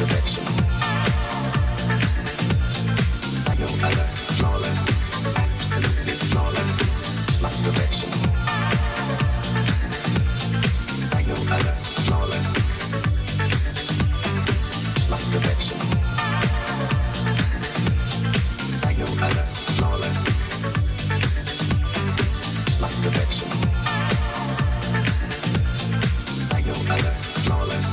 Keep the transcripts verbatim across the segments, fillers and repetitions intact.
perfection. Like no other, flawless, absolutely flawless, just like perfection. Like no other, flawless, just like perfection. Like no other, flawless, just like perfection. Like no other, flawless.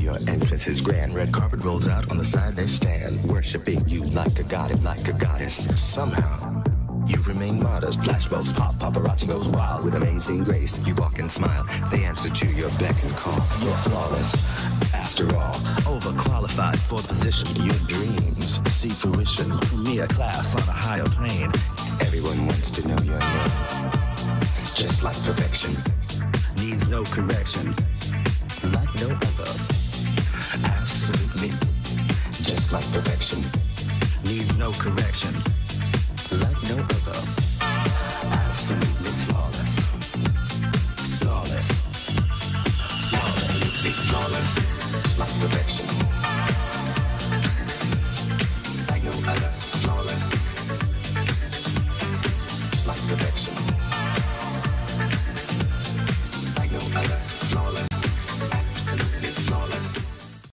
Your entrance is grand. Red carpet rolls out. On the side they stand, worshipping you like a goddess, like a goddess. Somehow, you remain modest. Flashbulbs pop, paparazzi goes wild. With amazing grace, you walk and smile. They answer to your beck and call. You're flawless, after all. Overqualified for the position. Your dreams see fruition. Me a class on a higher plane. Everyone wants to know your name. Just like perfection. Needs no correction. Like no other, absolutely, just like perfection, needs no correction, like no other.